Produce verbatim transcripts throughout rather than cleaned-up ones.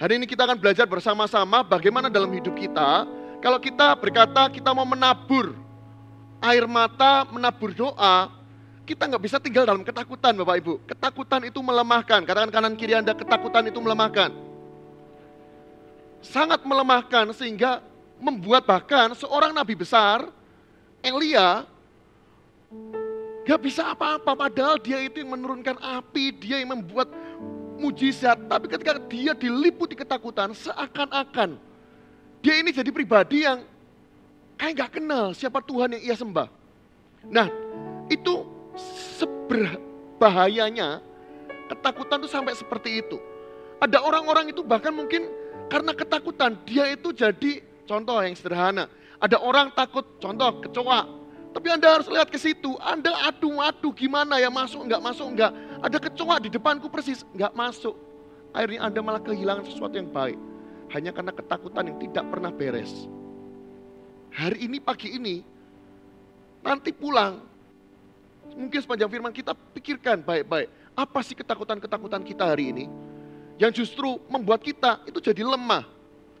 Hari ini kita akan belajar bersama-sama bagaimana dalam hidup kita, kalau kita berkata kita mau menabur air mata, menabur doa, kita nggak bisa tinggal dalam ketakutan, Bapak Ibu. Ketakutan itu melemahkan. Katakan kanan kiri Anda, ketakutan itu melemahkan. Sangat melemahkan sehingga membuat bahkan seorang nabi besar, Elia, nggak bisa apa-apa. Padahal dia itu yang menurunkan api, dia yang membuat mujizat, tapi ketika dia diliputi ketakutan, seakan-akan dia ini jadi pribadi yang kayak gak kenal siapa Tuhan yang ia sembah. Nah, itu bahayanya ketakutan itu sampai seperti itu. Ada orang-orang itu bahkan mungkin karena ketakutan, dia itu jadi, contoh yang sederhana, ada orang takut, contoh kecoa. Tapi Anda harus lihat ke situ, Anda aduh-aduh gimana ya, masuk enggak, masuk enggak. Ada kecoa di depanku persis, enggak masuk. Akhirnya Anda malah kehilangan sesuatu yang baik. Hanya karena ketakutan yang tidak pernah beres. Hari ini, pagi ini, nanti pulang, mungkin sepanjang firman kita pikirkan baik-baik. Apa sih ketakutan-ketakutan kita hari ini? Yang justru membuat kita itu jadi lemah.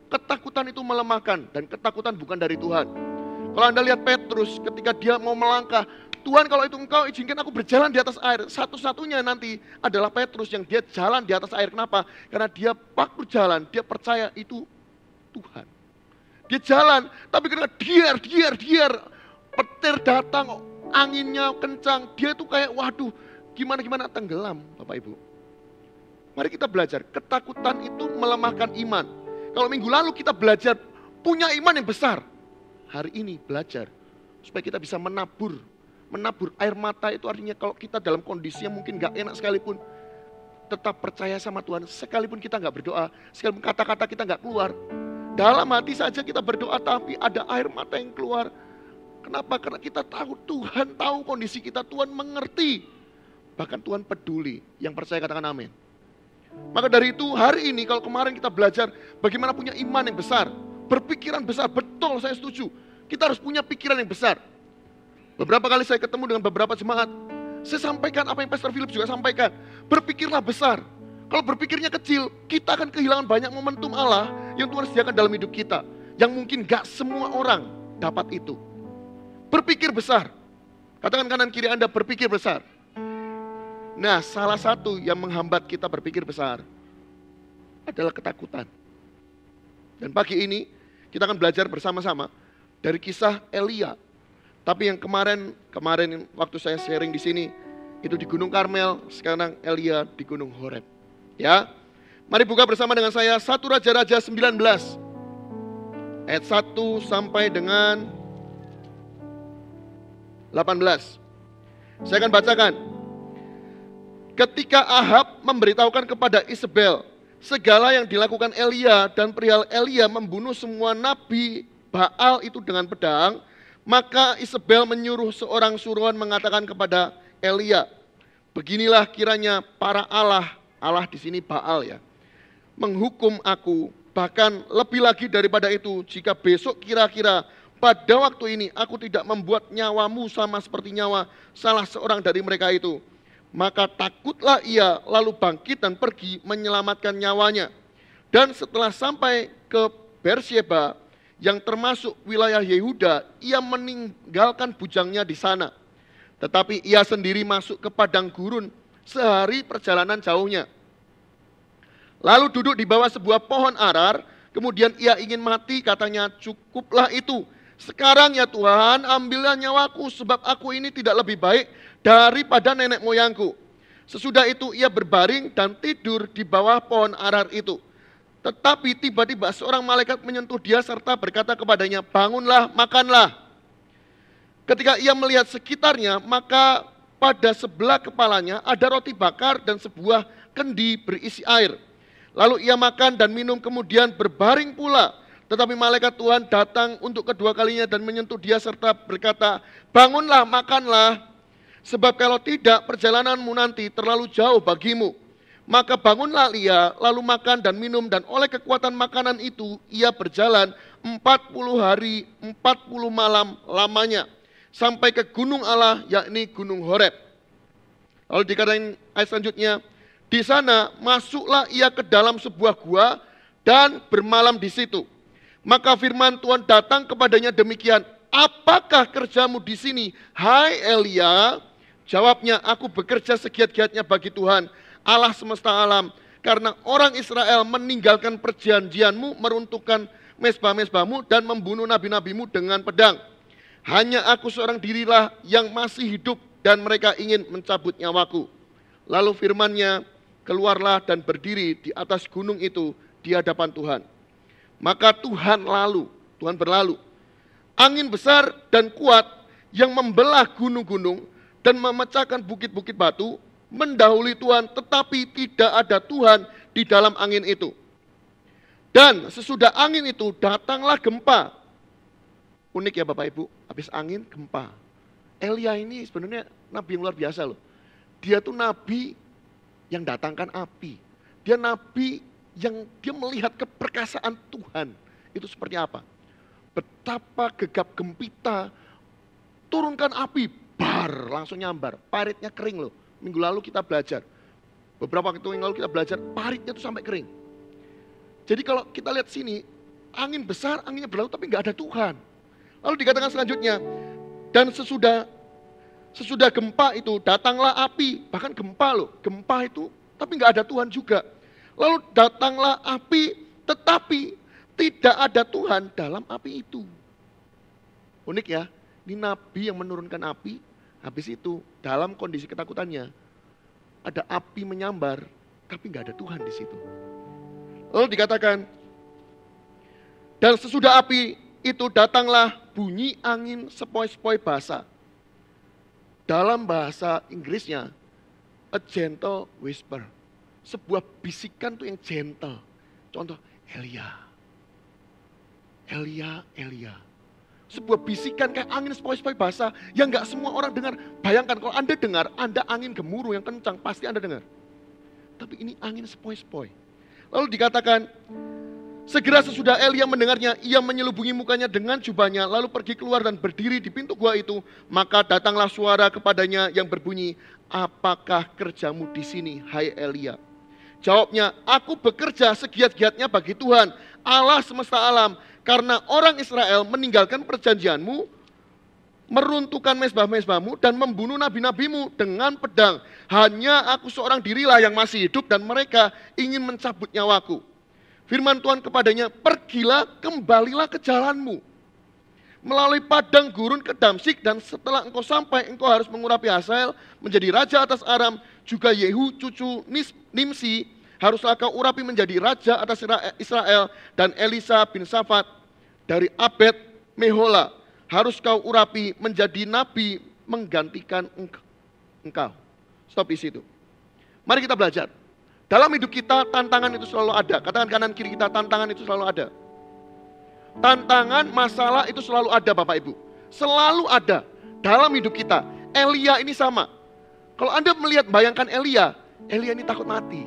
Ketakutan itu melemahkan, dan ketakutan bukan dari Tuhan. Kalau Anda lihat Petrus ketika dia mau melangkah, Tuhan kalau itu engkau izinkan aku berjalan di atas air. Satu-satunya nanti adalah Petrus yang dia jalan di atas air. Kenapa? Karena dia waktu jalan, dia percaya itu Tuhan. Dia jalan, tapi karena diar, diar, diar, petir datang, anginnya kencang, dia tuh kayak waduh gimana-gimana, tenggelam Bapak Ibu. Mari kita belajar, ketakutan itu melemahkan iman. Kalau minggu lalu kita belajar punya iman yang besar, hari ini belajar supaya kita bisa menabur. Menabur air mata itu artinya kalau kita dalam kondisi yang mungkin gak enak sekalipun, tetap percaya sama Tuhan. Sekalipun kita gak berdoa, sekalipun kata-kata kita gak keluar, dalam hati saja kita berdoa tapi ada air mata yang keluar. Kenapa? Karena kita tahu Tuhan tahu kondisi kita, Tuhan mengerti. Bahkan Tuhan peduli. Yang percaya katakan amin. Maka dari itu hari ini, kalau kemarin kita belajar bagaimana punya iman yang besar, berpikiran besar, betul saya setuju. Kita harus punya pikiran yang besar. Beberapa kali saya ketemu dengan beberapa jemaat, saya sampaikan apa yang Pastor Philip juga sampaikan. Berpikirlah besar. Kalau berpikirnya kecil, kita akan kehilangan banyak momentum Allah yang Tuhan sediakan dalam hidup kita. Yang mungkin gak semua orang dapat itu. Berpikir besar. Katakan kanan kiri Anda, berpikir besar. Nah, salah satu yang menghambat kita berpikir besar adalah ketakutan. Dan pagi ini kita akan belajar bersama-sama dari kisah Elia. Tapi yang kemarin, kemarin waktu saya sharing di sini itu di Gunung Karmel, sekarang Elia di Gunung Horeb. Ya. Mari buka bersama dengan saya Satu Raja-Raja sembilan belas ayat satu sampai dengan delapan belas. Saya akan bacakan. Ketika Ahab memberitahukan kepada Izebel segala yang dilakukan Elia dan perihal Elia membunuh semua nabi Baal itu dengan pedang, maka Izebel menyuruh seorang suruhan mengatakan kepada Elia, beginilah kiranya para Allah, Allah di sini Baal ya, menghukum aku, bahkan lebih lagi daripada itu, jika besok kira-kira pada waktu ini aku tidak membuat nyawamu sama seperti nyawa salah seorang dari mereka itu. Maka takutlah ia lalu bangkit dan pergi menyelamatkan nyawanya. Dan setelah sampai ke Bersyeba yang termasuk wilayah Yehuda, ia meninggalkan bujangnya di sana. Tetapi ia sendiri masuk ke padang gurun sehari perjalanan jauhnya. Lalu duduk di bawah sebuah pohon arar, kemudian ia ingin mati, katanya cukuplah itu. Sekarang ya Tuhan, ambillah nyawaku sebab aku ini tidak lebih baik daripada nenek moyangku. Sesudah itu ia berbaring dan tidur di bawah pohon arar itu. Tetapi tiba-tiba seorang malaikat menyentuh dia serta berkata kepadanya, bangunlah, makanlah. Ketika ia melihat sekitarnya, maka pada sebelah kepalanya ada roti bakar dan sebuah kendi berisi air. Lalu ia makan dan minum, kemudian berbaring pula. Tetapi malaikat Tuhan datang untuk kedua kalinya dan menyentuh dia serta berkata, bangunlah, makanlah, sebab kalau tidak perjalananmu nanti terlalu jauh bagimu. Maka bangunlah ia, lalu makan dan minum, dan oleh kekuatan makanan itu ia berjalan empat puluh hari, empat puluh malam lamanya, sampai ke gunung Allah, yakni Gunung Horeb. Lalu dikatakan ayat selanjutnya, di sana masuklah ia ke dalam sebuah gua, dan bermalam di situ. Maka firman Tuhan datang kepadanya demikian, apakah kerjamu di sini, hai Elia? Jawabnya, aku bekerja segiat-giatnya bagi Tuhan, Allah semesta alam. Karena orang Israel meninggalkan perjanjianmu, meruntuhkan mesbah-mesbahmu, dan membunuh nabi-nabimu dengan pedang. Hanya aku seorang dirilah yang masih hidup, dan mereka ingin mencabut nyawaku. Lalu firman-Nya, keluarlah dan berdiri di atas gunung itu di hadapan Tuhan. Maka Tuhan lalu, Tuhan berlalu. Angin besar dan kuat yang membelah gunung-gunung dan memecahkan bukit-bukit batu, mendahului Tuhan, tetapi tidak ada Tuhan di dalam angin itu. Dan sesudah angin itu datanglah gempa. Unik ya Bapak Ibu, habis angin gempa. Elia ini sebenarnya nabi yang luar biasa loh. Dia tuh nabi yang datangkan api. Dia nabi yang dia melihat keperkasaan Tuhan. Itu seperti apa? Betapa gegap gempita, turunkan api, bar, langsung nyambar. Paritnya kering loh. Minggu lalu kita belajar, beberapa waktu yang lalu kita belajar, paritnya itu sampai kering. Jadi kalau kita lihat sini, angin besar, anginnya berlalu tapi nggak ada Tuhan. Lalu dikatakan selanjutnya, dan sesudah sesudah gempa itu datanglah api, bahkan gempa loh, gempa itu tapi nggak ada Tuhan juga. Lalu datanglah api, tetapi tidak ada Tuhan dalam api itu. Unik ya, ini nabi yang menurunkan api. Habis itu dalam kondisi ketakutannya ada api menyambar tapi nggak ada Tuhan di situ. Lalu dikatakan, dan sesudah api itu datanglah bunyi angin sepoi-sepoi basah. Dalam bahasa Inggrisnya a gentle whisper, sebuah bisikan tuh yang gentle. Contoh Elia, Elia, Elia. Sebuah bisikan kayak angin sepoi-sepoi basah yang nggak semua orang dengar. Bayangkan kalau Anda dengar, Anda angin gemuruh yang kencang, pasti Anda dengar. Tapi ini angin sepoi-sepoi. Lalu dikatakan, segera sesudah Elia mendengarnya, ia menyelubungi mukanya dengan jubahnya, lalu pergi keluar dan berdiri di pintu gua itu. Maka datanglah suara kepadanya yang berbunyi, apakah kerjamu di sini, hai Elia? Jawabnya, aku bekerja segiat-giatnya bagi Tuhan, Allah semesta alam. Karena orang Israel meninggalkan perjanjianmu, meruntuhkan mesbah-mesbahmu, dan membunuh nabi-nabimu dengan pedang. Hanya aku seorang dirilah yang masih hidup, dan mereka ingin mencabut nyawaku. Firman Tuhan kepadanya, pergilah, kembalilah ke jalanmu. Melalui padang gurun ke Damsyik, dan setelah engkau sampai, engkau harus mengurapi Hazael, menjadi raja atas Aram, juga Yehu, cucu Nimsi, haruslah kau urapi menjadi raja atas Israel, dan Elisa bin Safat dari Abel-Mehola harus kau urapi menjadi nabi menggantikan engkau. Stop di situ. Mari kita belajar. Dalam hidup kita tantangan itu selalu ada. Katakan kanan kiri kita, tantangan itu selalu ada. Tantangan, masalah itu selalu ada Bapak Ibu. Selalu ada dalam hidup kita. Elia ini sama. Kalau Anda melihat, bayangkan Elia. Elia ini takut mati.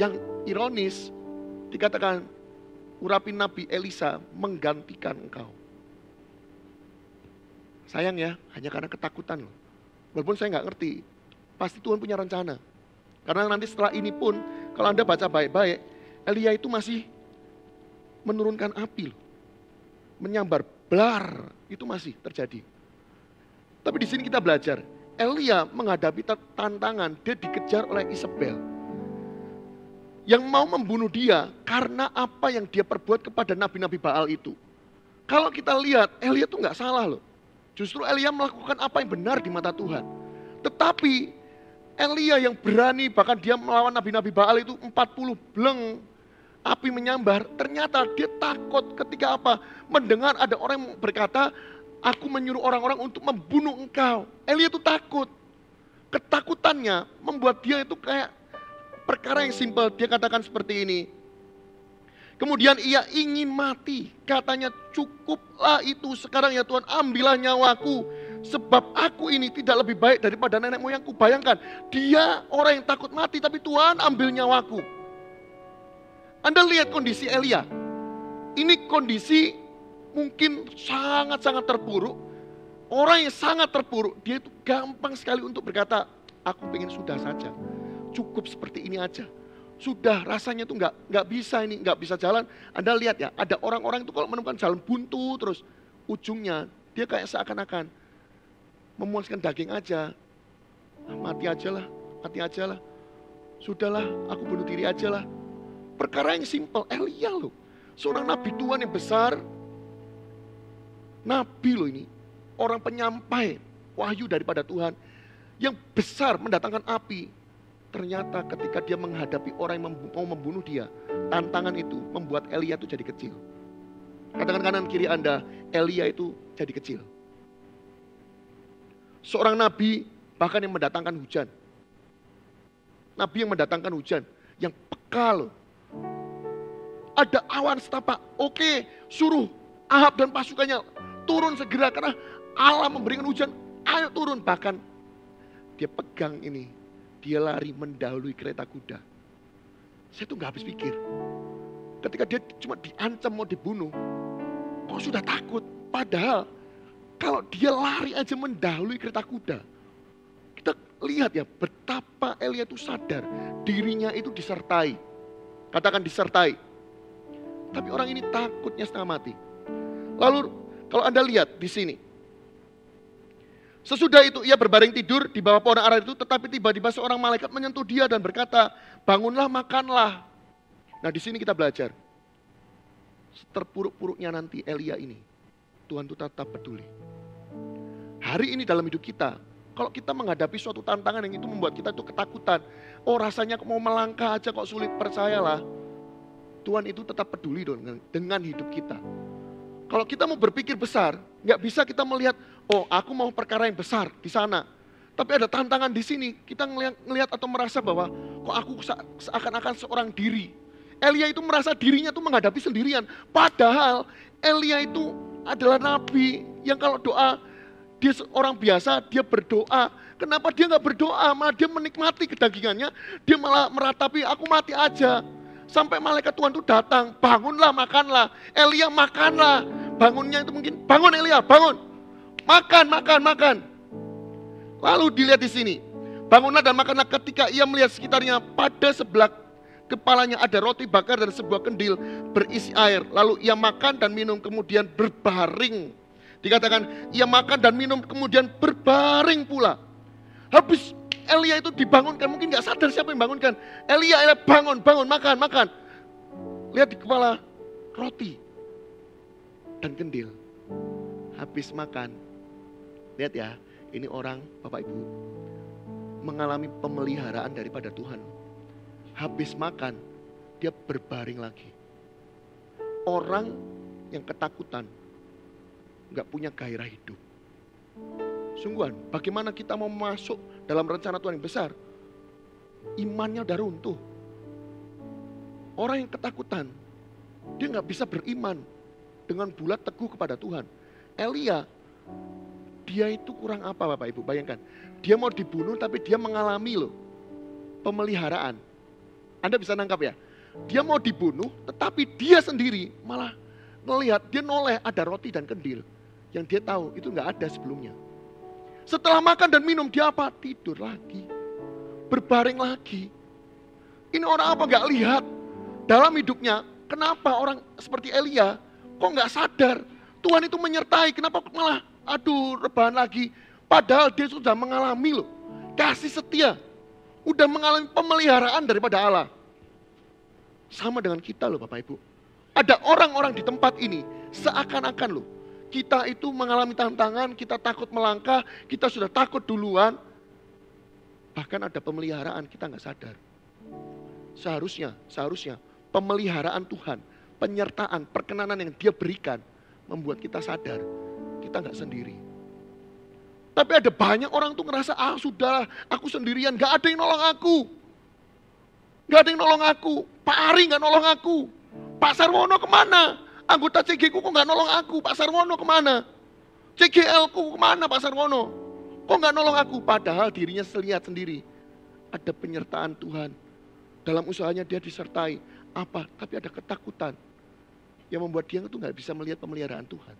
Yang ironis dikatakan urapi Nabi Elisa menggantikan engkau. Sayang ya, hanya karena ketakutan loh. Walaupun saya nggak ngerti, pasti Tuhan punya rencana. Karena nanti setelah ini pun, kalau Anda baca baik-baik, Elia itu masih menurunkan api loh. Menyambar, blar, itu masih terjadi. Tapi di sini kita belajar, Elia menghadapi tantangan, dia dikejar oleh Izebel. Yang mau membunuh dia karena apa yang dia perbuat kepada nabi-nabi Baal itu. Kalau kita lihat, Elia itu nggak salah loh. Justru Elia melakukan apa yang benar di mata Tuhan. Tetapi Elia yang berani, bahkan dia melawan nabi-nabi Baal itu empat puluh bleng api menyambar. Ternyata dia takut ketika apa? Mendengar ada orang yang berkata, aku menyuruh orang-orang untuk membunuh engkau. Elia itu takut. Ketakutannya membuat dia itu kayak perkara yang simpel, dia katakan seperti ini. Kemudian ia ingin mati, katanya cukuplah itu sekarang ya Tuhan, ambillah nyawaku. Sebab aku ini tidak lebih baik daripada nenek moyangku. Bayangkan, dia orang yang takut mati, tapi Tuhan ambil nyawaku. Anda lihat kondisi Elia. Ini kondisi mungkin sangat-sangat terpuruk. Orang yang sangat terpuruk, dia itu gampang sekali untuk berkata, aku pengen sudah saja. Cukup seperti ini aja. sudah rasanya tuh nggak nggak bisa ini, nggak bisa jalan. Anda lihat ya, ada orang-orang itu kalau menemukan jalan buntu terus, ujungnya dia kayak seakan-akan memuaskan daging aja. Ah, mati aja lah, mati aja lah. Sudahlah, aku bunuh diri aja lah. Perkara yang simpel. Elia loh, seorang nabi Tuhan yang besar, nabi loh ini, orang penyampai wahyu daripada Tuhan yang besar mendatangkan api. Ternyata ketika dia menghadapi orang yang mau membunuh dia, tantangan itu membuat Elia itu jadi kecil. Katakan kanan kiri Anda, Elia itu jadi kecil. Seorang nabi bahkan yang mendatangkan hujan. Nabi yang mendatangkan hujan, yang peka loh. Ada awan setapak, oke, suruh Ahab dan pasukannya turun segera karena Allah memberikan hujan, ayo turun. Bahkan dia pegang ini, dia lari mendahului kereta kuda. Saya tuh gak habis pikir. Ketika dia cuma diancam mau dibunuh, kok sudah takut. Padahal kalau dia lari aja mendahului kereta kuda. Kita lihat ya betapa Elia itu sadar. Dirinya itu disertai. Katakan disertai. Tapi orang ini takutnya setengah mati. Lalu kalau Anda lihat di sini. Sesudah itu ia berbaring tidur di bawah pohon ara itu, tetapi tiba-tiba seorang malaikat menyentuh dia dan berkata, bangunlah, makanlah. Nah di sini kita belajar, terpuruk-puruknya nanti Elia ini, Tuhan itu tetap peduli. Hari ini dalam hidup kita, kalau kita menghadapi suatu tantangan yang itu membuat kita itu ketakutan, oh rasanya mau melangkah aja kok sulit, percayalah, Tuhan itu tetap peduli dengan, dengan hidup kita. Kalau kita mau berpikir besar, nggak bisa kita melihat, oh aku mau perkara yang besar di sana. Tapi ada tantangan di sini, kita ngelihat, ngelihat atau merasa bahwa kok aku seakan-akan seorang diri. Elia itu merasa dirinya tuh menghadapi sendirian. Padahal Elia itu adalah nabi yang kalau doa, dia orang biasa, dia berdoa. Kenapa dia nggak berdoa, malah dia menikmati kedagingannya, dia malah meratapi, aku mati aja. Sampai malaikat Tuhan itu datang, bangunlah, makanlah. Elia makanlah. Bangunnya itu mungkin, bangun Elia, bangun. Makan, makan, makan. Lalu dilihat di sini. Bangunlah dan makanlah, ketika ia melihat sekitarnya, pada sebelah kepalanya ada roti bakar dan sebuah kendil berisi air. Lalu ia makan dan minum, kemudian berbaring. Dikatakan, ia makan dan minum, kemudian berbaring pula. Habis Elia itu dibangunkan, mungkin gak sadar siapa yang bangunkan. Elia, Elia bangun, bangun, makan, makan. Lihat di kepala, roti dan kendil. Habis makan, lihat ya, ini orang, Bapak Ibu, mengalami pemeliharaan daripada Tuhan. Habis makan, dia berbaring lagi. Orang yang ketakutan, gak punya gairah hidup. Sungguhan, bagaimana kita mau masuk dalam rencana Tuhan yang besar? Imannya udah runtuh. Orang yang ketakutan, dia nggak bisa beriman dengan bulat teguh kepada Tuhan. Elia, dia itu kurang apa Bapak Ibu? Bayangkan, dia mau dibunuh tapi dia mengalami loh pemeliharaan. Anda bisa nangkap ya? Dia mau dibunuh tetapi dia sendiri malah melihat, dia noleh ada roti dan kendil. Yang dia tahu itu nggak ada sebelumnya. Setelah makan dan minum dia apa? Tidur lagi. Berbaring lagi. Ini orang apa gak lihat dalam hidupnya? Kenapa orang seperti Elia kok gak sadar? Tuhan itu menyertai. Kenapa malah aduh rebahan lagi? Padahal dia sudah mengalami loh kasih setia. Udah mengalami pemeliharaan daripada Allah. Sama dengan kita loh Bapak Ibu. Ada orang-orang di tempat ini seakan-akan loh kita itu mengalami tantangan, kita takut melangkah, kita sudah takut duluan. Bahkan ada pemeliharaan, kita nggak sadar. Seharusnya, seharusnya pemeliharaan Tuhan, penyertaan, perkenanan yang dia berikan, membuat kita sadar, kita nggak sendiri. Tapi ada banyak orang tuh ngerasa, ah sudahlah, aku sendirian, nggak ada yang nolong aku. Nggak ada yang nolong aku, Pak Ari nggak nolong aku, Pak Sarwono kemana? Anggota C G ku kok gak nolong aku, Pak Sarwono kemana? C G L ku kemana Pak Sarwono? Kok gak nolong aku? Padahal dirinya selihat sendiri. Ada penyertaan Tuhan. Dalam usahanya dia disertai. Apa? Tapi ada ketakutan. Yang membuat dia itu gak bisa melihat pemeliharaan Tuhan.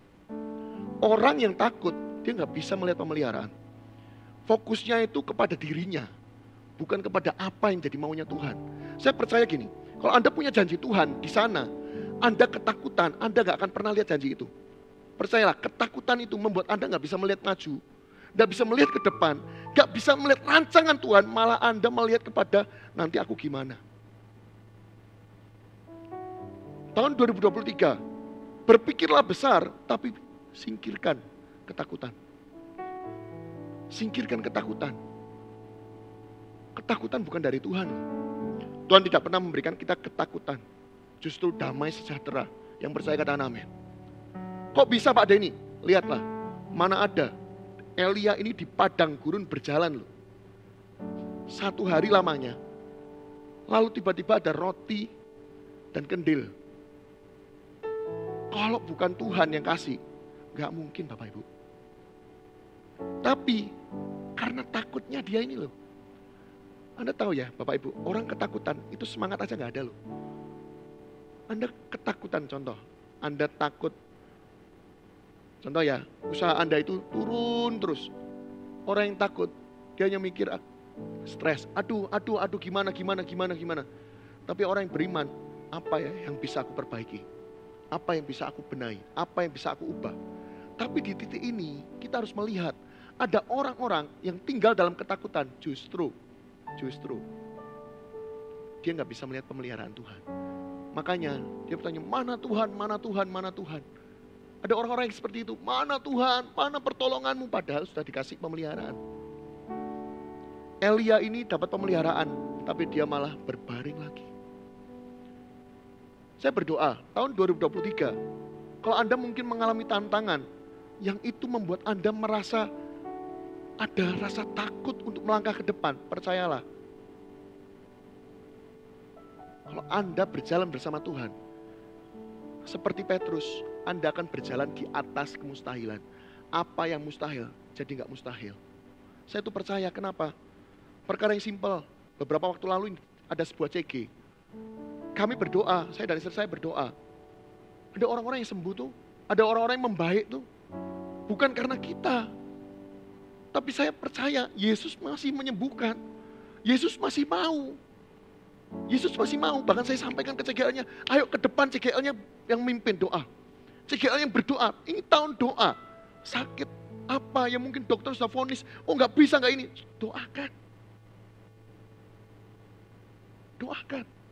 Orang yang takut, dia gak bisa melihat pemeliharaan. Fokusnya itu kepada dirinya. bukan kepada apa yang jadi maunya Tuhan. Saya percaya gini, kalau Anda punya janji Tuhan di sana, Anda ketakutan, Anda gak akan pernah lihat janji itu. Percayalah, ketakutan itu membuat Anda gak bisa melihat maju, gak bisa melihat ke depan, gak bisa melihat rancangan Tuhan, malah Anda melihat kepada nanti aku gimana. Tahun dua ribu dua puluh tiga, berpikirlah besar, tapi singkirkan ketakutan. Singkirkan ketakutan. Ketakutan bukan dari Tuhan. Tuhan tidak pernah memberikan kita ketakutan. Justru damai sejahtera. Yang percaya katakan amin. Kok bisa Pak Denny? Lihatlah, mana ada Elia ini di padang gurun berjalan loh. Satu hari lamanya. Lalu tiba-tiba ada roti dan kendil. Kalau bukan Tuhan yang kasih, gak mungkin Bapak Ibu. Tapi karena takutnya dia ini loh. Anda tahu ya Bapak Ibu, orang ketakutan itu semangat aja gak ada loh. Anda ketakutan, contoh Anda takut, contoh ya, usaha Anda itu turun terus. Orang yang takut, dia hanya mikir stres, aduh, aduh, aduh gimana, gimana, gimana, gimana. Tapi orang yang beriman, apa ya yang bisa aku perbaiki? Apa yang bisa aku benahi? Apa yang bisa aku ubah? Tapi di titik ini kita harus melihat ada orang-orang yang tinggal dalam ketakutan. Justru, justru dia nggak bisa melihat pemeliharaan Tuhan. Makanya dia bertanya, mana Tuhan, mana Tuhan, mana Tuhan? Ada orang-orang yang seperti itu, mana Tuhan, mana pertolonganmu? Padahal sudah dikasih pemeliharaan. Elia ini dapat pemeliharaan, tapi dia malah berbaring lagi. Saya berdoa, tahun dua ribu dua puluh tiga, kalau Anda mungkin mengalami tantangan yang itu membuat Anda merasa ada rasa takut untuk melangkah ke depan, percayalah. Kalau Anda berjalan bersama Tuhan, seperti Petrus, Anda akan berjalan di atas kemustahilan. Apa yang mustahil, jadi nggak mustahil. Saya itu percaya, kenapa? Perkara yang simpel, beberapa waktu lalu ada sebuah C G. Kami berdoa, saya dan istri saya berdoa. Ada orang-orang yang sembuh tuh, ada orang-orang yang membaik tuh. Bukan karena kita. Tapi saya percaya Yesus masih menyembuhkan. Yesus masih mau. Yesus masih mau, bahkan saya sampaikan ke C G L-nya, ayo ke depan C G L-nya yang mimpin doa. C G L yang berdoa, ini tahun doa. Sakit apa yang mungkin dokter sudah vonis, oh nggak bisa nggak ini. Doakan. Doakan.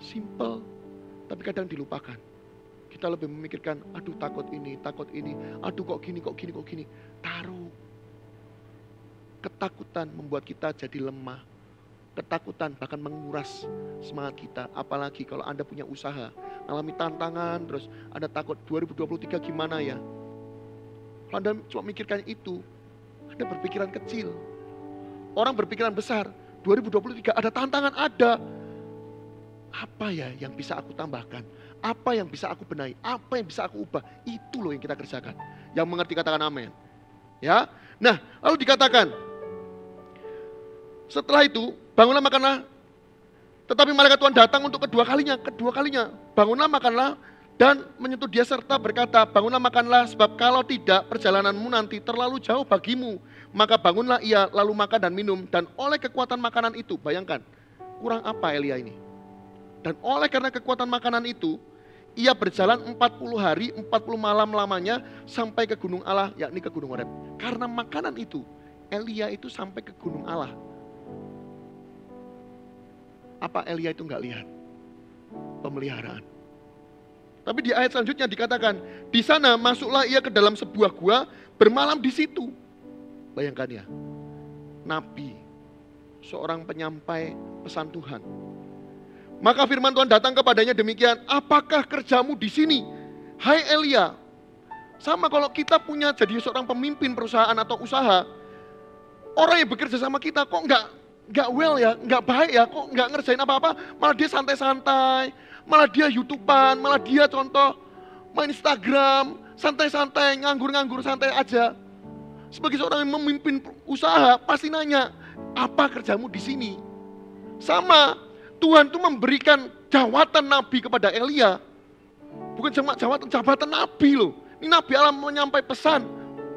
Simple, tapi kadang dilupakan. Kita lebih memikirkan, aduh takut ini, takut ini, aduh kok gini, kok gini, kok gini. Taruh. Ketakutan membuat kita jadi lemah. Ketakutan bahkan menguras semangat kita. Apalagi kalau Anda punya usaha, alami tantangan, terus Anda takut dua ribu dua puluh tiga gimana ya. Kalau Anda cuma mikirkan itu, Anda berpikiran kecil. Orang berpikiran besar, dua ribu dua puluh tiga ada tantangan, ada. Apa ya yang bisa aku tambahkan? Apa yang bisa aku benahi? Apa yang bisa aku ubah? Itu loh yang kita kerjakan. Yang mengerti katakan amin. Ya. Nah, lalu dikatakan, setelah itu, bangunlah makanlah. Tetapi malaikat Tuhan datang untuk kedua kalinya, kedua kalinya. Bangunlah makanlah dan menyentuh dia serta berkata, bangunlah makanlah sebab kalau tidak perjalananmu nanti terlalu jauh bagimu. Maka bangunlah ia lalu makan dan minum dan oleh kekuatan makanan itu, bayangkan, kurang apa Elia ini? Dan oleh karena kekuatan makanan itu, ia berjalan empat puluh hari, empat puluh malam lamanya sampai ke gunung Allah, yakni ke Gunung Horeb. Karena makanan itu, Elia itu sampai ke Gunung Allah. Apa Elia itu nggak lihat? Pemeliharaan. Tapi di ayat selanjutnya dikatakan, di sana masuklah ia ke dalam sebuah gua, bermalam di situ. Bayangkan ya, nabi, seorang penyampai pesan Tuhan. Maka firman Tuhan datang kepadanya demikian, apakah kerjamu di sini? Hai Elia. Sama kalau kita punya jadi seorang pemimpin perusahaan atau usaha, orang yang bekerja sama kita kok nggak nggak well ya, nggak baik ya, kok nggak ngerjain apa-apa, malah dia santai-santai, malah dia YouTubean, malah dia contoh main Instagram, santai-santai, nganggur-nganggur santai aja. Sebagai seorang yang memimpin usaha pasti nanya, apa kerjamu di sini? Sama. Tuhan itu memberikan jawatan nabi kepada Elia. Bukan cuma jawatan, jabatan nabi loh. Ini nabi Allah menyampaikan pesan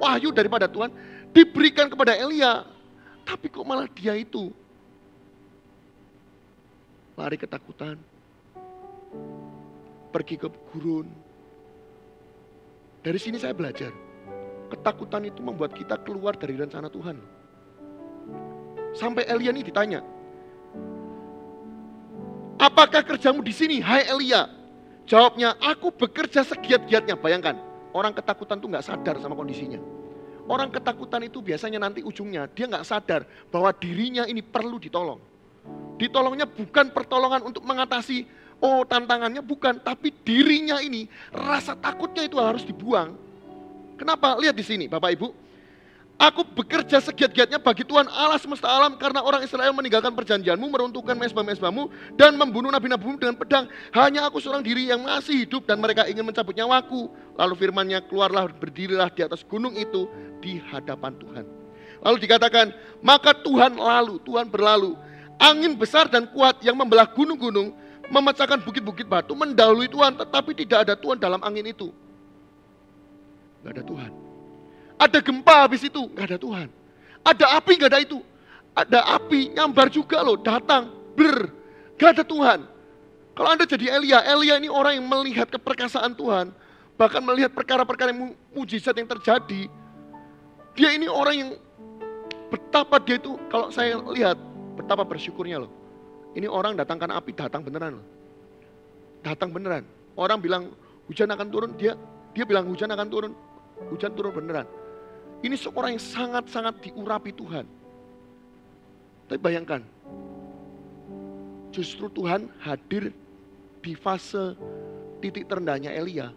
wahyu daripada Tuhan diberikan kepada Elia. Tapi kok malah dia itu lari ketakutan, pergi ke gurun. Dari sini saya belajar, ketakutan itu membuat kita keluar dari rencana Tuhan. Sampai Elia ini ditanya, "Apakah kerjamu di sini, hai Elia?" Jawabnya, "Aku bekerja segiat-giatnya." Bayangkan, orang ketakutan itu nggak sadar sama kondisinya. Orang ketakutan itu biasanya nanti ujungnya dia nggak sadar bahwa dirinya ini perlu ditolong. Ditolongnya bukan pertolongan untuk mengatasi oh tantangannya, bukan, tapi dirinya ini, rasa takutnya itu harus dibuang. Kenapa? Lihat di sini, Bapak Ibu. Aku bekerja segiat-giatnya bagi Tuhan Allah semesta alam karena orang Israel meninggalkan perjanjianmu, meruntuhkan mesbah-mesbahmu, dan membunuh nabi-nabimu dengan pedang. Hanya aku seorang diri yang masih hidup dan mereka ingin mencabut nyawaku. Lalu firman-Nya, keluarlah, berdirilah di atas gunung itu di hadapan Tuhan. Lalu dikatakan, maka Tuhan lalu, Tuhan berlalu. Angin besar dan kuat yang membelah gunung-gunung, memecahkan bukit-bukit batu, mendahului Tuhan, tetapi tidak ada Tuhan dalam angin itu. Gak ada Tuhan. Ada gempa habis itu, gak ada Tuhan. Ada api, gak ada itu. Ada api, nyambar juga loh, datang, ber, gak ada Tuhan. Kalau Anda jadi Elia, Elia ini orang yang melihat keperkasaan Tuhan, bahkan melihat perkara-perkara yang mujizat yang terjadi. Dia ini orang yang betapa dia itu, kalau saya lihat, betapa bersyukurnya loh. Ini orang datangkan api, datang beneran loh. Datang beneran. Orang bilang hujan akan turun, dia dia bilang hujan akan turun. Hujan turun beneran. Ini seorang yang sangat-sangat diurapi Tuhan. Tapi bayangkan, justru Tuhan hadir di fase titik terendahnya Elia,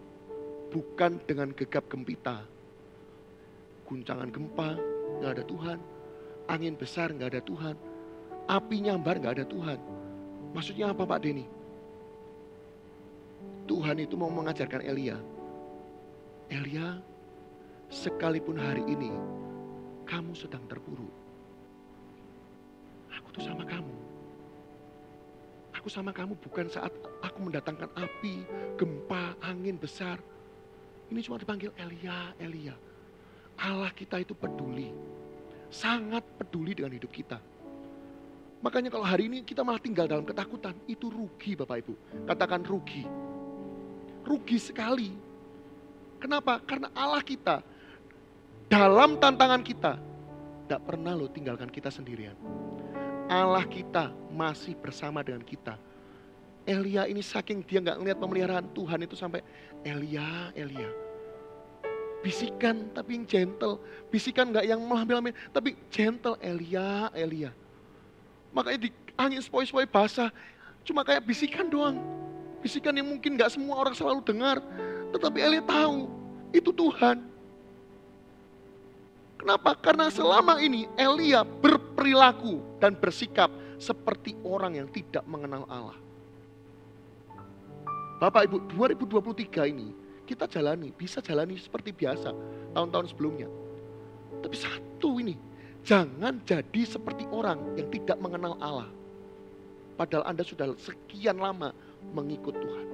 bukan dengan gegap gempita, guncangan gempa, nggak ada Tuhan, angin besar nggak ada Tuhan, api nyambar nggak ada Tuhan. Maksudnya apa Pak Denny? Tuhan itu mau mengajarkan Elia, Elia, sekalipun hari ini kamu sedang terpuruk, aku tuh sama kamu. Aku sama kamu bukan saat aku mendatangkan api, gempa, angin besar. Ini cuma dipanggil Elia, Elia. Allah kita itu peduli, sangat peduli dengan hidup kita. Makanya kalau hari ini kita malah tinggal dalam ketakutan, itu rugi Bapak Ibu. Katakan rugi. Rugi sekali. Kenapa? Karena Allah kita dalam tantangan kita tidak pernah loh tinggalkan kita sendirian. Allah kita masih bersama dengan kita. Elia ini saking dia nggak ngelihat pemeliharaan Tuhan itu sampai Elia, Elia. Bisikan tapi yang gentle, bisikan nggak yang melambai-lambai, tapi gentle Elia, Elia. Makanya di angin sepoi-sepoi basah, cuma kayak bisikan doang. Bisikan yang mungkin nggak semua orang selalu dengar. Tetapi Elia tahu, itu Tuhan. Kenapa? Karena selama ini Elia berperilaku dan bersikap seperti orang yang tidak mengenal Allah. Bapak Ibu, dua ribu dua puluh tiga ini kita jalani, bisa jalani seperti biasa tahun-tahun sebelumnya. Tapi satu ini, jangan jadi seperti orang yang tidak mengenal Allah. Padahal Anda sudah sekian lama mengikut Tuhan.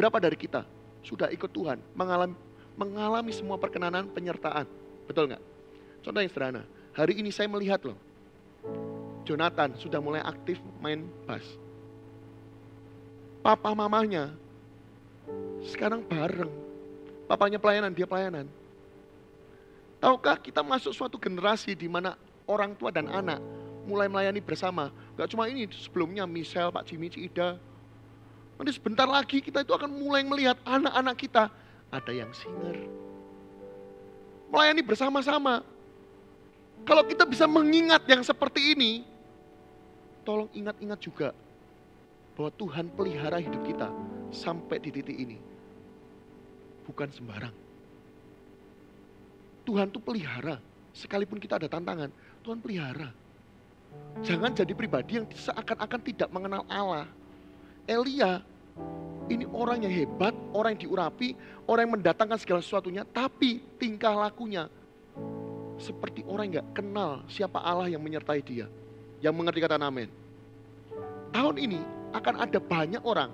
Berapa dari kita sudah ikut Tuhan, mengalami, mengalami semua perkenanan penyertaan? Betul nggak? Contoh yang sederhana, hari ini saya melihat loh, Jonathan sudah mulai aktif main bass. Papa mamanya sekarang bareng, papanya pelayanan, dia pelayanan. Tahukah kita masuk suatu generasi di mana orang tua dan anak mulai melayani bersama? Gak cuma ini, sebelumnya Michelle, Pak Jimmy, Cida. Nanti sebentar lagi kita itu akan mulai melihat anak-anak kita. Ada yang singer. Melayani bersama-sama. Kalau kita bisa mengingat yang seperti ini, tolong ingat-ingat juga bahwa Tuhan pelihara hidup kita sampai di titik ini. Bukan sembarang. Tuhan tuh pelihara. Sekalipun kita ada tantangan, Tuhan pelihara. Jangan jadi pribadi yang seakan-akan tidak mengenal Allah. Elia ini orang yang hebat, orang yang diurapi, orang yang mendatangkan segala sesuatunya, tapi tingkah lakunya seperti orang yang gak kenal siapa Allah yang menyertai dia, yang mengerti kata amin. Tahun ini akan ada banyak orang,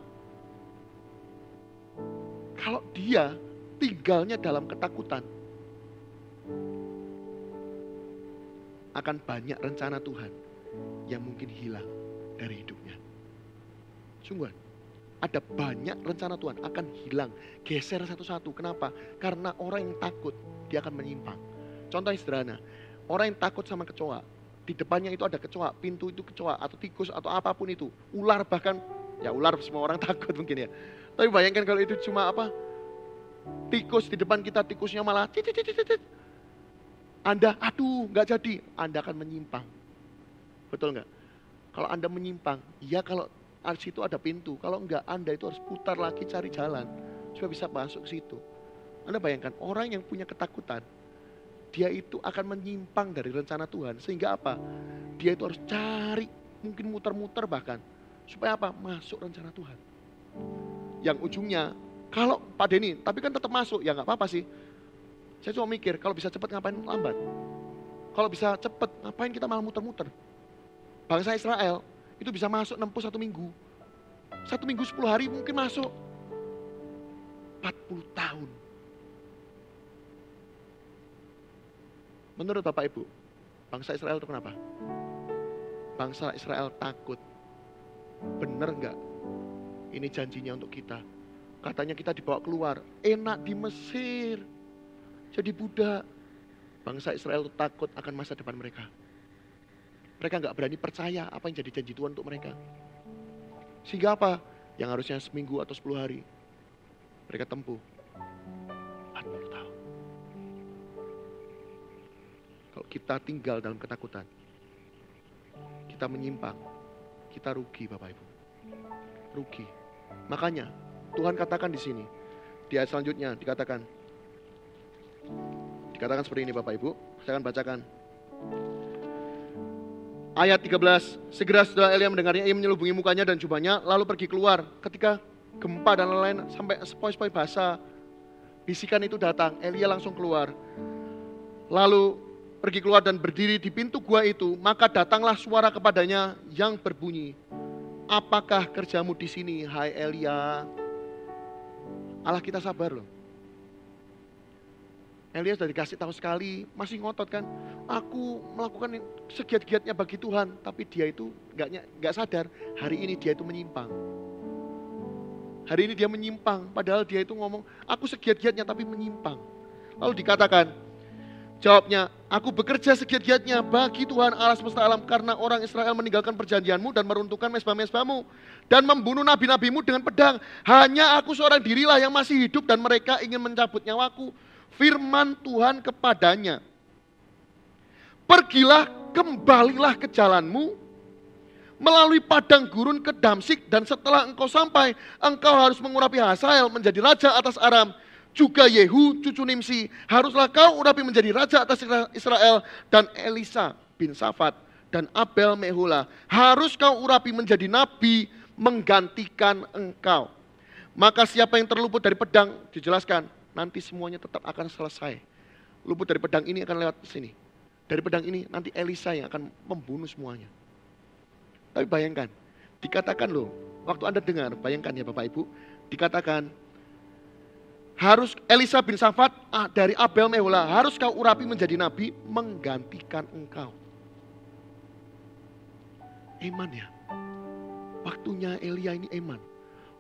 kalau dia tinggalnya dalam ketakutan, akan banyak rencana Tuhan yang mungkin hilang dari hidupnya. Sungguh, ada banyak rencana Tuhan akan hilang, geser satu-satu. Kenapa? Karena orang yang takut, dia akan menyimpang. Contoh sederhana, orang yang takut sama kecoa, di depannya itu ada kecoa, pintu itu kecoa, atau tikus, atau apapun itu. Ular bahkan, ya ular semua orang takut mungkin ya. Tapi bayangkan kalau itu cuma apa? Tikus di depan kita, tikusnya malah cicit, cicit, cicit. Anda, aduh gak jadi, Anda akan menyimpang. Betul gak? Kalau Anda menyimpang, ya kalau di situ ada pintu. Kalau enggak, Anda itu harus putar lagi cari jalan supaya bisa masuk ke situ. Anda bayangkan, orang yang punya ketakutan, dia itu akan menyimpang dari rencana Tuhan. Sehingga apa? Dia itu harus cari, mungkin muter-muter bahkan. Supaya apa? Masuk rencana Tuhan. Yang ujungnya, kalau Pak Denny, tapi kan tetap masuk. Ya gak apa-apa sih. Saya cuma mikir, kalau bisa cepat ngapain lambat? Kalau bisa cepat, ngapain kita malah muter-muter? Bangsa Israel itu bisa masuk nempuh satu minggu. Satu minggu sepuluh hari mungkin masuk. empat puluh tahun. Menurut Bapak Ibu, bangsa Israel itu kenapa? Bangsa Israel takut. Bener nggak? Ini janjinya untuk kita. Katanya kita dibawa keluar. Enak di Mesir. Jadi budak. Bangsa Israel itu takut akan masa depan mereka. Mereka nggak berani percaya apa yang jadi janji Tuhan untuk mereka. Sehingga apa? Yang harusnya seminggu atau sepuluh hari. Mereka tempuh. empat puluh tahun. Kalau kita tinggal dalam ketakutan, kita menyimpang, kita rugi Bapak Ibu, rugi. Makanya Tuhan katakan di sini, di ayat selanjutnya dikatakan, dikatakan seperti ini Bapak Ibu, saya akan bacakan. Ayat tiga belas, segera setelah Elia mendengarnya, ia menyelubungi mukanya dan jubahnya, lalu pergi keluar. Ketika gempa dan lain-lain, sampai sepoi-sepoi basah, bisikan itu datang, Elia langsung keluar. Lalu pergi keluar dan berdiri di pintu gua itu, maka datanglah suara kepadanya yang berbunyi, apakah kerjamu di sini, hai Elia? Allah kita sabar loh. Elia sudah dikasih tahu sekali, masih ngotot kan? Aku melakukan segiat-giatnya bagi Tuhan, tapi dia itu gak, gak sadar. Hari ini dia itu menyimpang. Hari ini dia menyimpang, padahal dia itu ngomong, aku segiat-giatnya tapi menyimpang. Lalu dikatakan, jawabnya, aku bekerja segiat-giatnya bagi Tuhan Allah semesta alam karena orang Israel meninggalkan perjanjianmu dan meruntuhkan mesbah-mesbahmu dan membunuh nabi-nabimu dengan pedang. Hanya aku seorang dirilah yang masih hidup dan mereka ingin mencabut nyawaku. Firman Tuhan kepadanya, pergilah, kembalilah ke jalanmu melalui padang gurun ke Damsyik dan setelah engkau sampai, engkau harus mengurapi Hazael menjadi raja atas Aram. Juga Yehu, cucu Nimsi, haruslah kau urapi menjadi raja atas Israel. Dan Elisa bin Safat dan Abel-Mehola, harus kau urapi menjadi nabi menggantikan engkau. Maka siapa yang terluput dari pedang, dijelaskan, nanti semuanya tetap akan selesai. Luput dari pedang ini akan lewat sini. Dari pedang ini nanti Elisa yang akan membunuh semuanya. Tapi bayangkan, dikatakan loh, waktu Anda dengar, bayangkan ya Bapak Ibu, dikatakan, harus Elisa bin Safat dari Abel-Mehola, harus kau urapi menjadi nabi menggantikan engkau. Eman ya. Waktunya Elia ini eman.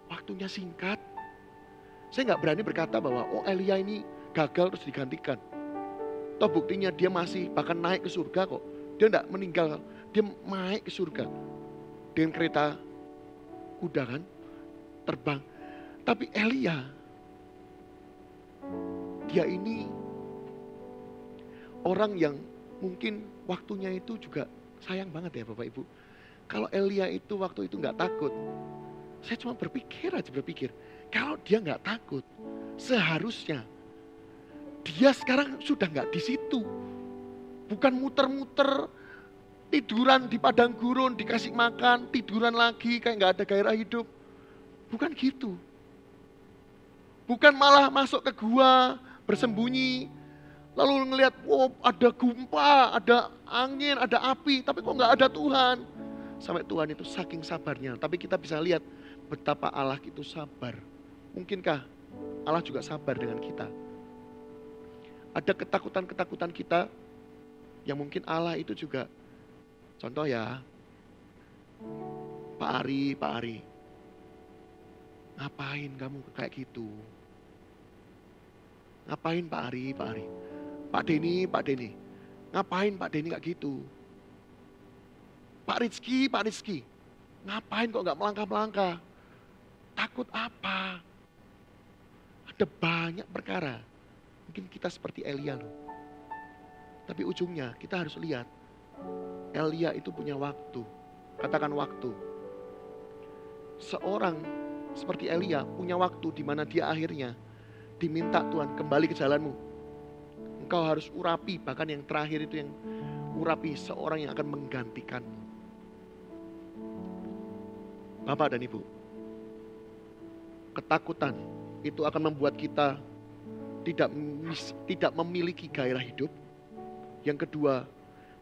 Waktunya singkat. Saya nggak berani berkata bahwa oh Elia ini gagal terus digantikan. Toh buktinya dia masih bahkan naik ke surga kok. Dia nggak meninggal, dia naik ke surga dengan kereta kuda kan, terbang. Tapi Elia, dia ini orang yang mungkin waktunya itu juga sayang banget ya Bapak Ibu. Kalau Elia itu waktu itu gak takut. Saya cuma berpikir aja berpikir. Kalau dia gak takut, seharusnya dia sekarang sudah gak di situ. Bukan muter-muter, tiduran di padang gurun, dikasih makan, tiduran lagi kayak gak ada gairah hidup. Bukan gitu. Bukan malah masuk ke gua, bersembunyi, lalu ngelihat, wow ada gempa, ada angin, ada api, tapi kok nggak ada Tuhan. Sampai Tuhan itu saking sabarnya. Tapi kita bisa lihat betapa Allah itu sabar. Mungkinkah Allah juga sabar dengan kita? Ada ketakutan-ketakutan kita yang mungkin Allah itu juga. Contoh ya, Pak Ari, Pak Ari, ngapain kamu kayak gitu? Ngapain Pak Ari, Pak Ari? Pak Denny, Pak Denny, ngapain Pak Denny kayak gitu? Pak Rizky, Pak Rizky, ngapain kok nggak melangkah-melangkah? Takut apa? Ada banyak perkara. Mungkin kita seperti Elia loh. Tapi ujungnya kita harus lihat, Elia itu punya waktu. Katakan waktu. Seorang seperti Elia punya waktu di mana dia akhirnya diminta Tuhan, kembali ke jalanmu. Engkau harus urapi, bahkan yang terakhir itu yang urapi seorang yang akan menggantikanmu. Bapak dan Ibu, ketakutan itu akan membuat kita tidak tidak memiliki gairah hidup. Yang kedua,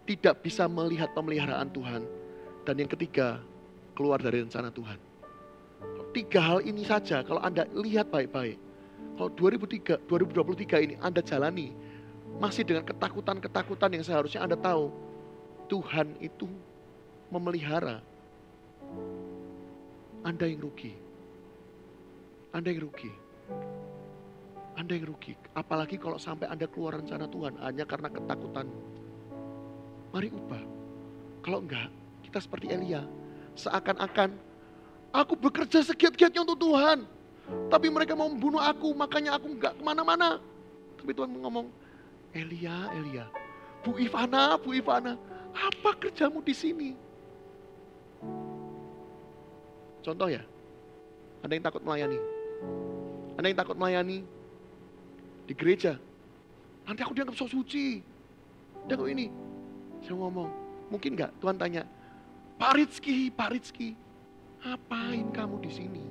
tidak bisa melihat pemeliharaan Tuhan. Dan yang ketiga, keluar dari rencana Tuhan. Tiga hal ini saja kalau Anda lihat baik-baik. Kalau dua ribu dua puluh tiga ini Anda jalani masih dengan ketakutan-ketakutan yang seharusnya Anda tahu Tuhan itu memelihara, Anda yang rugi. Anda yang rugi. Anda yang rugi. Apalagi kalau sampai Anda keluar rencana Tuhan hanya karena ketakutan. Mari ubah. Kalau enggak, kita seperti Elia. Seakan-akan, aku bekerja segiat-giatnya untuk Tuhan. Tapi mereka mau membunuh aku, makanya aku enggak kemana-mana. Tapi Tuhan ngomong, Elia, Elia. Bu Ivana, Bu Ivana, apa kerjamu di sini? Contoh ya, Anda yang takut melayani. Anda yang takut melayani di gereja. Nanti aku dianggap sok suci. Dianggap ini. Saya ngomong, mungkin nggak Tuhan tanya, Pak Rizky, Pak Rizky, ngapain kamu di sini?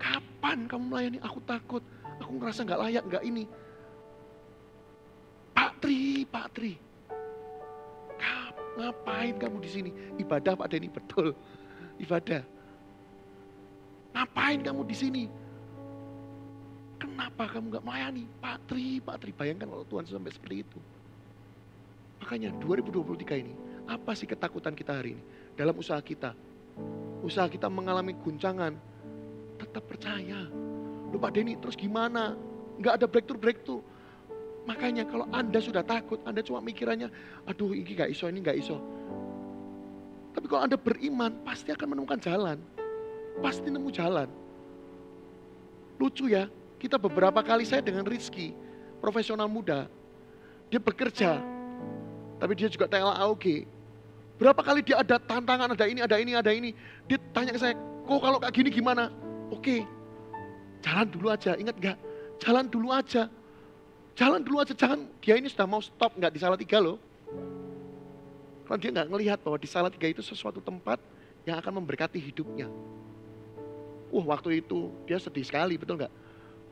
Kapan kamu melayani? Aku takut. Aku ngerasa nggak layak, nggak ini. Pak Tri, Pak Tri, ngapain kamu di sini? Ibadah Pak Denny, betul. Ibadah. Ngapain kamu di sini? Kenapa kamu gak melayani? Pak Tri, Pak Tri, bayangkan kalau Tuhan sampai seperti itu. Makanya dua ribu dua puluh tiga ini, apa sih ketakutan kita hari ini? Dalam usaha kita, usaha kita mengalami guncangan, tetap percaya. Loh Pak Denny, terus gimana? Gak ada breakthrough-breakthrough. Makanya kalau Anda sudah takut, Anda cuma mikirannya, aduh ini gak iso, ini gak iso. Tapi kalau Anda beriman, pasti akan menemukan jalan. Pasti nemu jalan. Lucu ya, kita beberapa kali, saya dengan Rizky, profesional muda, dia bekerja, tapi dia juga T L A O G. Berapa kali dia ada tantangan, ada ini, ada ini, ada ini. Dia tanya ke saya, kok kalau kayak gini gimana? Oke, jalan dulu aja, ingat gak? Jalan dulu aja. Jalan dulu aja, jangan, dia ini sudah mau stop, gak di Salatiga loh. Karena dia gak ngelihat bahwa di Salatiga itu sesuatu tempat yang akan memberkati hidupnya. Wah, waktu itu dia sedih sekali, betul gak?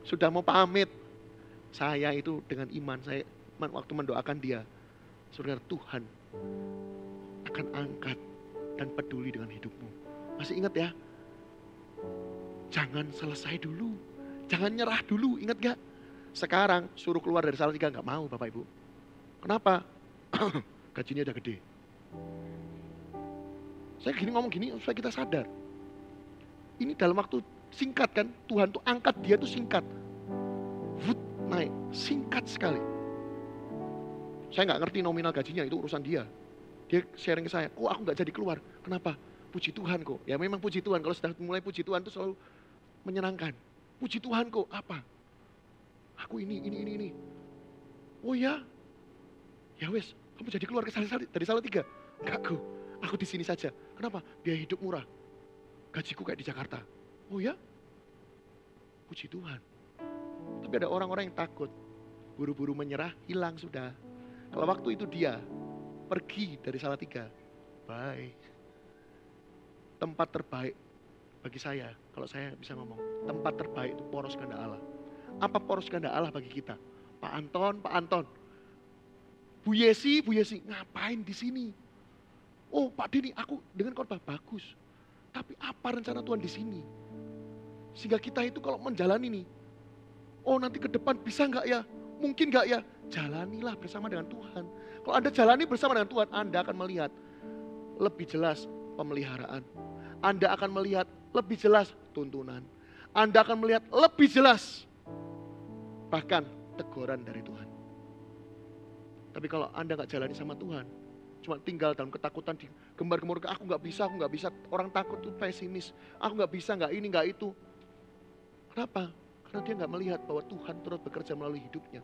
Sudah mau pamit. Saya itu dengan iman, saya waktu mendoakan dia, saudara, Tuhan akan angkat dan peduli dengan hidupmu. Masih ingat ya? Jangan selesai dulu. Jangan nyerah dulu, ingat gak? Sekarang suruh keluar dari Salatiga, gak mau Bapak Ibu. Kenapa? Gajinya udah gede. Saya gini ngomong gini supaya kita sadar. Ini dalam waktu singkat kan, Tuhan tuh angkat dia tuh singkat, wut, naik, singkat sekali. Saya nggak ngerti nominal gajinya, itu urusan dia. Dia sharing ke saya, kok aku nggak jadi keluar, kenapa? Puji Tuhan kok, ya memang puji Tuhan, kalau sudah mulai puji Tuhan itu selalu menyenangkan. Puji Tuhan kok, apa? Aku ini, ini, ini, ini. Oh ya, ya wes, kamu jadi keluar ke Salatiga, dari Salatiga? Enggak kok, aku di sini saja. Kenapa? Biaya hidup murah, gajiku kayak di Jakarta. Oh ya? Puji Tuhan. Tapi ada orang-orang yang takut, buru-buru menyerah, hilang sudah. Kalau waktu itu dia pergi dari Salatiga, bye. Tempat terbaik bagi saya, kalau saya bisa ngomong, tempat terbaik itu poros ganda Allah. Apa poros ganda Allah bagi kita? Pak Anton, Pak Anton. Bu Yesi, Bu Yesi, ngapain di sini? Oh Pak Denny, aku dengan khotbah bagus. Tapi apa rencana Tuhan di sini? Sehingga kita itu kalau menjalani nih, oh nanti ke depan bisa nggak ya? Mungkin nggak ya? Jalanilah bersama dengan Tuhan. Kalau Anda jalani bersama dengan Tuhan, Anda akan melihat lebih jelas pemeliharaan. Anda akan melihat lebih jelas tuntunan. Anda akan melihat lebih jelas bahkan teguran dari Tuhan. Tapi kalau Anda gak jalani sama Tuhan, cuma tinggal dalam ketakutan, gembar-gemor, aku gak bisa, aku gak bisa. Orang takut itu pesimis. Aku gak bisa, gak ini, gak itu. Kenapa? Karena dia gak melihat bahwa Tuhan terus bekerja melalui hidupnya.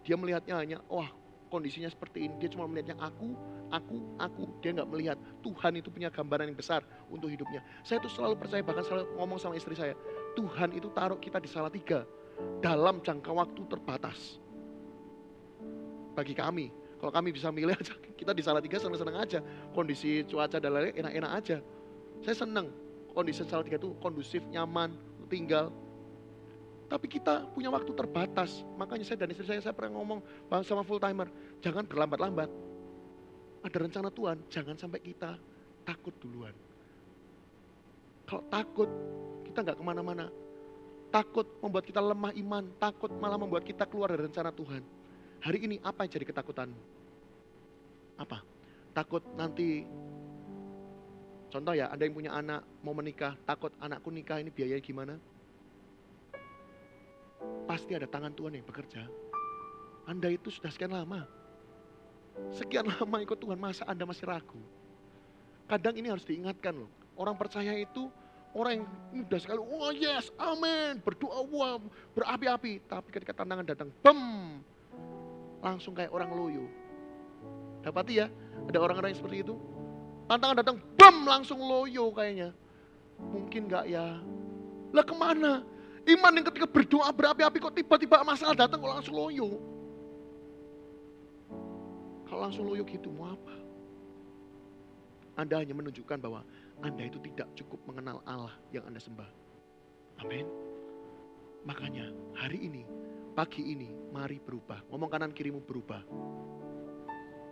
Dia melihatnya hanya, wah kondisinya seperti ini. Dia cuma melihatnya aku, aku, aku. Dia gak melihat Tuhan itu punya gambaran yang besar untuk hidupnya. Saya tuh selalu percaya, bahkan selalu ngomong sama istri saya, Tuhan itu taruh kita di Salatiga dalam jangka waktu terbatas. Bagi kami, kalau kami bisa milih aja, kita di Salatiga seneng-seneng aja. Kondisi cuaca dan lain-lain enak-enak aja. Saya seneng kondisi Salatiga itu kondusif, nyaman, tinggal. Tapi kita punya waktu terbatas. Makanya saya dan istri saya, saya pernah ngomong sama full timer, jangan berlambat-lambat. Ada rencana Tuhan, jangan sampai kita takut duluan. Kalau takut, kita nggak kemana-mana. Takut membuat kita lemah iman, takut malah membuat kita keluar dari rencana Tuhan. Hari ini apa yang jadi ketakutanmu? Apa? Takut nanti, contoh ya, Anda yang punya anak mau menikah, takut anakku nikah ini biayanya gimana? Pasti ada tangan Tuhan yang bekerja. Anda itu sudah sekian lama. Sekian lama ikut Tuhan, masa Anda masih ragu? Kadang ini harus diingatkan loh. Orang percaya itu orang yang mudah sekali, oh yes, amin, berdoa, wow, berapi-api. Tapi ketika tantangan datang, bem, langsung kayak orang loyo. Dapati ya, ada orang-orang yang seperti itu. Tantangan datang, bem, langsung loyo kayaknya. Mungkin gak ya? Lah kemana? Iman yang ketika berdoa berapi-api kok tiba-tiba masalah datang kok langsung loyo. Kalau langsung loyo gitu mau apa? Anda hanya menunjukkan bahwa Anda itu tidak cukup mengenal Allah yang Anda sembah. Amin. Makanya hari ini, pagi ini, mari berubah. Ngomong kanan kirimu berubah.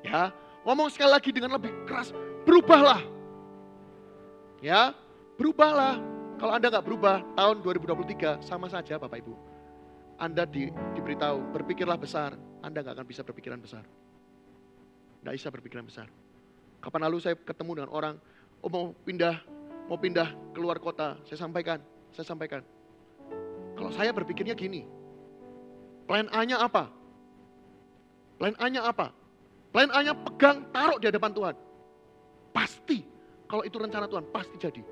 Ya, ngomong sekali lagi dengan lebih keras, berubahlah. Ya, berubahlah. Kalau Anda nggak berubah, tahun dua ribu dua puluh tiga sama saja Bapak Ibu. Anda di, diberitahu, berpikirlah besar. Anda nggak akan bisa berpikiran besar. Nggak bisa berpikiran besar. Kapan lalu saya ketemu dengan orang, oh mau pindah, mau pindah keluar kota. Saya sampaikan, saya sampaikan. Kalau saya berpikirnya gini, plan A-nya apa? Plan A-nya apa? Plan A-nya pegang, taruh di hadapan Tuhan. Pasti, kalau itu rencana Tuhan, pasti jadi.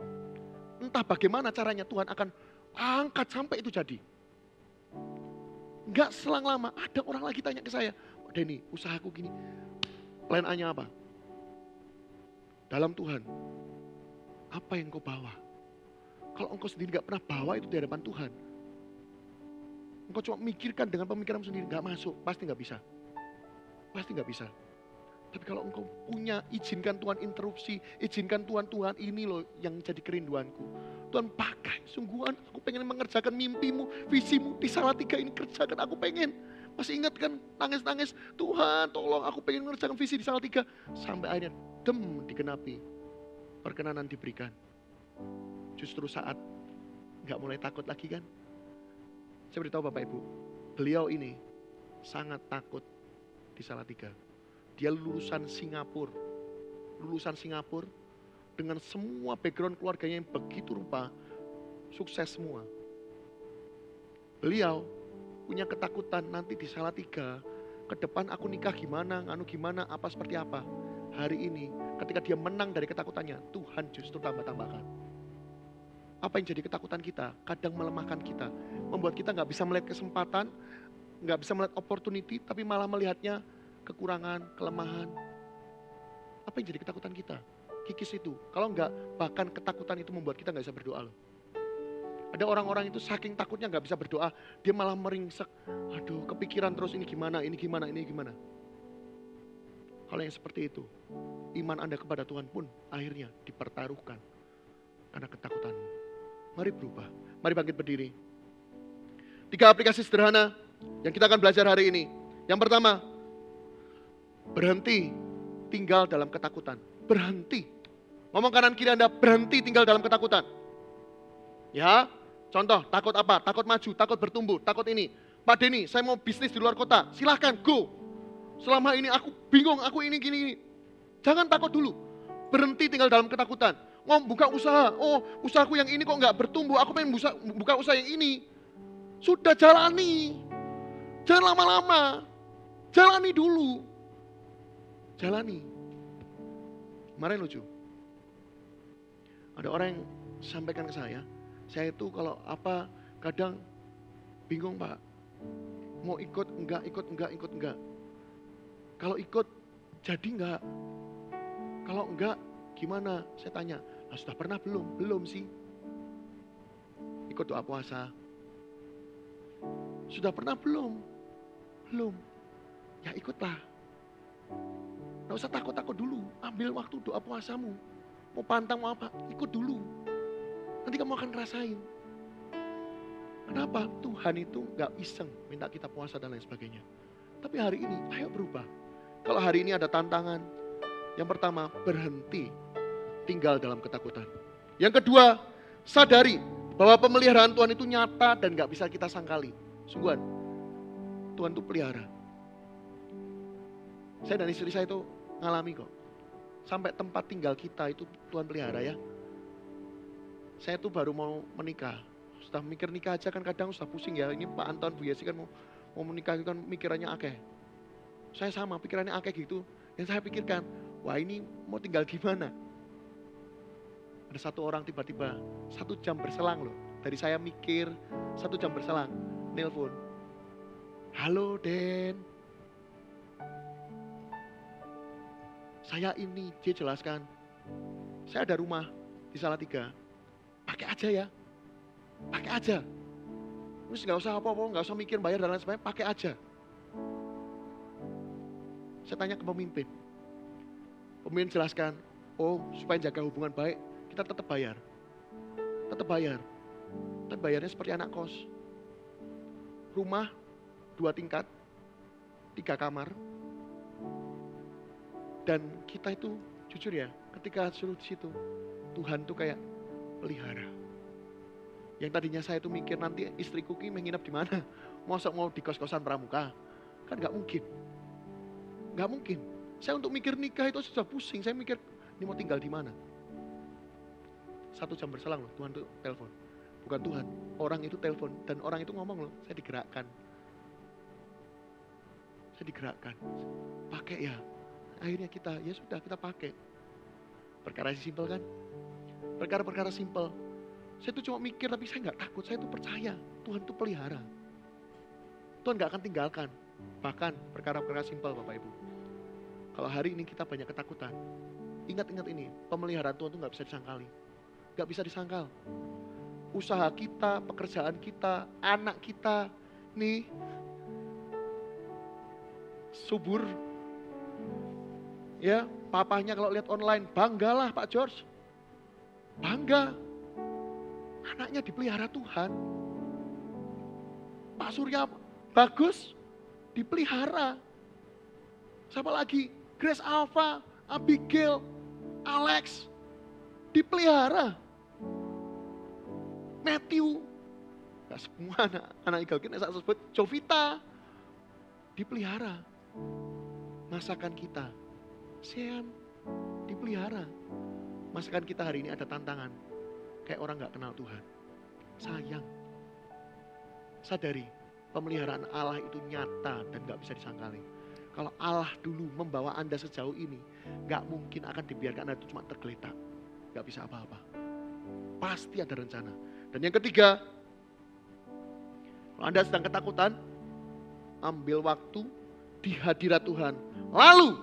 Entah bagaimana caranya Tuhan akan angkat sampai itu jadi. Enggak selang lama ada orang lagi tanya ke saya, oh Denny, usahaku gini, plan A-nya apa? Dalam Tuhan, apa yang kau bawa? Kalau engkau sendiri gak pernah bawa itu di hadapan Tuhan, engkau cuma mikirkan dengan pemikiranmu sendiri, gak masuk, pasti gak bisa. Pasti gak bisa. Tapi kalau engkau punya, izinkan Tuhan interupsi, izinkan Tuhan, Tuhan ini loh yang jadi kerinduanku. Tuhan pakai, sungguhan aku pengen mengerjakan mimpimu, visimu di Salatiga ini kerjakan, aku pengen. Masih ingat kan, nangis-nangis, Tuhan tolong aku pengen mengerjakan visi di Salatiga. Sampai akhirnya, dem, dikenapi, perkenanan diberikan. Justru saat gak mulai takut lagi kan. Saya beritahu Bapak Ibu, beliau ini sangat takut di Salatiga. Dia lulusan Singapura, lulusan Singapura dengan semua background keluarganya yang begitu rupa, sukses semua. Beliau punya ketakutan nanti di Salatiga, ke depan aku nikah gimana, nganu gimana, apa seperti apa. Hari ini ketika dia menang dari ketakutannya, Tuhan justru tambah-tambahkan. Apa yang jadi ketakutan kita, kadang melemahkan kita, membuat kita gak bisa melihat kesempatan, gak bisa melihat opportunity, tapi malah melihatnya kekurangan, kelemahan. Apa yang jadi ketakutan kita? Kikis itu. Kalau enggak, bahkan ketakutan itu membuat kita enggak bisa berdoa loh. Ada orang-orang itu saking takutnya enggak bisa berdoa, dia malah meringsek. Aduh, kepikiran terus ini gimana, ini gimana, ini gimana. Kalau yang seperti itu, iman Anda kepada Tuhan pun akhirnya dipertaruhkan karena ketakutanmu. Mari berubah, mari bangkit berdiri. Tiga aplikasi sederhana yang kita akan belajar hari ini. Yang pertama, berhenti tinggal dalam ketakutan. Berhenti. Ngomong kanan kiri Anda, berhenti tinggal dalam ketakutan. Ya, contoh, takut apa? Takut maju, takut bertumbuh, takut ini. Pak Denny, saya mau bisnis di luar kota. Silahkan, go. Selama ini aku bingung, aku ini gini, gini. Jangan takut dulu. Berhenti tinggal dalam ketakutan. Oh, buka usaha. Oh, usahaku yang ini kok nggak bertumbuh. Aku pengen busa, buka usaha yang ini. Sudah jalani. Jangan lama-lama. Jalani dulu. Jalani. Kemarin lucu. Ada orang yang sampaikan ke saya, saya itu kalau apa kadang bingung Pak, mau ikut enggak, ikut enggak, ikut enggak. Kalau ikut jadi enggak? Kalau enggak gimana? Saya tanya, nah, sudah pernah belum? Belum sih. Ikut doa puasa. Sudah pernah belum? Belum. Ya ikutlah. Nggak usah takut-takut dulu, ambil waktu doa puasamu. Mau pantang mau apa, ikut dulu. Nanti kamu akan ngerasain. Kenapa? Tuhan itu gak iseng minta kita puasa dan lain sebagainya. Tapi hari ini, ayo berubah. Kalau hari ini ada tantangan. Yang pertama, berhenti tinggal dalam ketakutan. Yang kedua, sadari bahwa pemeliharaan Tuhan itu nyata dan gak bisa kita sangkali. Sungguhan, Tuhan itu pelihara. Saya dan istri saya itu ngalami kok. Sampai tempat tinggal kita itu Tuhan pelihara ya. Saya tuh baru mau menikah. Sudah mikir nikah aja kan kadang sudah pusing ya. Ini Pak Anton, Bu Yesi kan mau, mau menikah kan pikirannya akeh. Saya sama pikirannya akeh gitu. Yang saya pikirkan, wah ini mau tinggal gimana? Ada satu orang tiba-tiba, satu jam berselang loh. Dari saya mikir, satu jam berselang. Nelpon. Halo Den. Saya ini, dia jelaskan. Saya ada rumah di Salatiga. Pakai aja ya. Pakai aja. Terus gak usah apa-apa, gak usah mikir bayar dan lain sebagainya. Pakai aja. Saya tanya ke pemimpin. Pemimpin jelaskan. Oh, supaya jaga hubungan baik, kita tetap bayar. Tetap bayar. Tapi bayarnya seperti anak kos. Rumah, dua tingkat. Tiga kamar. Dan kita itu jujur ya, ketika suruh di situ, Tuhan tuh kayak pelihara. Yang tadinya saya tuh mikir nanti istriku ki menginap di mana? Masa mau di kos-kosan Pramuka? Kan nggak mungkin, nggak mungkin. Saya untuk mikir nikah itu sudah pusing. Saya mikir ini mau tinggal di mana? Satu jam berselang loh, Tuhan tuh telepon. Bukan Tuhan, orang itu telepon dan orang itu ngomong loh. Saya digerakkan, saya digerakkan. Pakai ya. Akhirnya kita, ya sudah kita pakai. Perkara simpel kan? Perkara-perkara simpel. Saya tuh cuma mikir tapi saya gak takut. Saya tuh percaya Tuhan tuh pelihara. Tuhan gak akan tinggalkan. Bahkan perkara-perkara simpel Bapak Ibu. Kalau hari ini kita banyak ketakutan, ingat-ingat ini, pemeliharaan Tuhan tuh gak bisa disangkali. Gak bisa disangkal. Usaha kita, pekerjaan kita, anak kita, nih subur. Ya, papahnya kalau lihat online, banggalah Pak George. Bangga. Anaknya dipelihara Tuhan. Pak Surya bagus, dipelihara. Siapa lagi? Grace Alpha, Abigail, Alex, dipelihara. Matthew, gak semua anak, anak Igalkin, saya sebut Jovita, dipelihara. Masakan kita Sian, dipelihara. Masakan kita hari ini ada tantangan. Kayak orang gak kenal Tuhan. Sayang. Sadari, pemeliharaan Allah itu nyata dan gak bisa disangkali. Kalau Allah dulu membawa Anda sejauh ini, gak mungkin akan dibiarkan Anda itu cuma tergeletak. Gak bisa apa-apa. Pasti ada rencana. Dan yang ketiga, kalau Anda sedang ketakutan, ambil waktu di hadirat Tuhan. Lalu,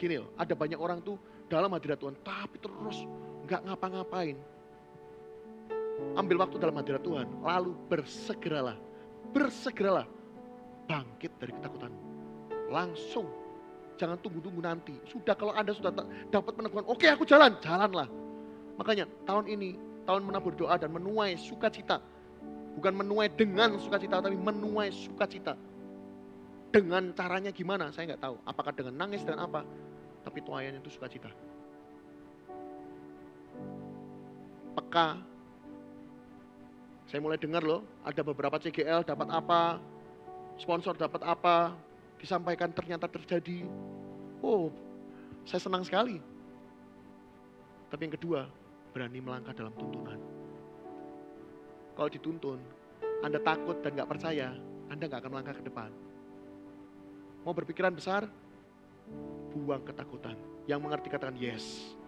gini loh, ada banyak orang tuh dalam hadirat Tuhan, tapi terus gak ngapa-ngapain. Ambil waktu dalam hadirat Tuhan, lalu bersegeralah, bersegeralah bangkit dari ketakutan. Langsung, jangan tunggu-tunggu nanti. Sudah kalau Anda sudah t- dapat peneguhan, oke aku jalan, jalanlah. Makanya tahun ini, tahun menabur doa dan menuai sukacita. Bukan menuai dengan sukacita, tapi menuai sukacita. Dengan caranya gimana, saya gak tahu. Apakah dengan nangis dan apa. Tapi tuayan itu sukacita. Peka. Saya mulai dengar loh, ada beberapa C G L dapat apa, sponsor dapat apa, disampaikan ternyata terjadi, oh saya senang sekali. Tapi yang kedua, berani melangkah dalam tuntunan. Kalau dituntun, Anda takut dan gak percaya, Anda gak akan melangkah ke depan. Mau berpikiran besar, buang ketakutan. Yang mengerti katakan yes.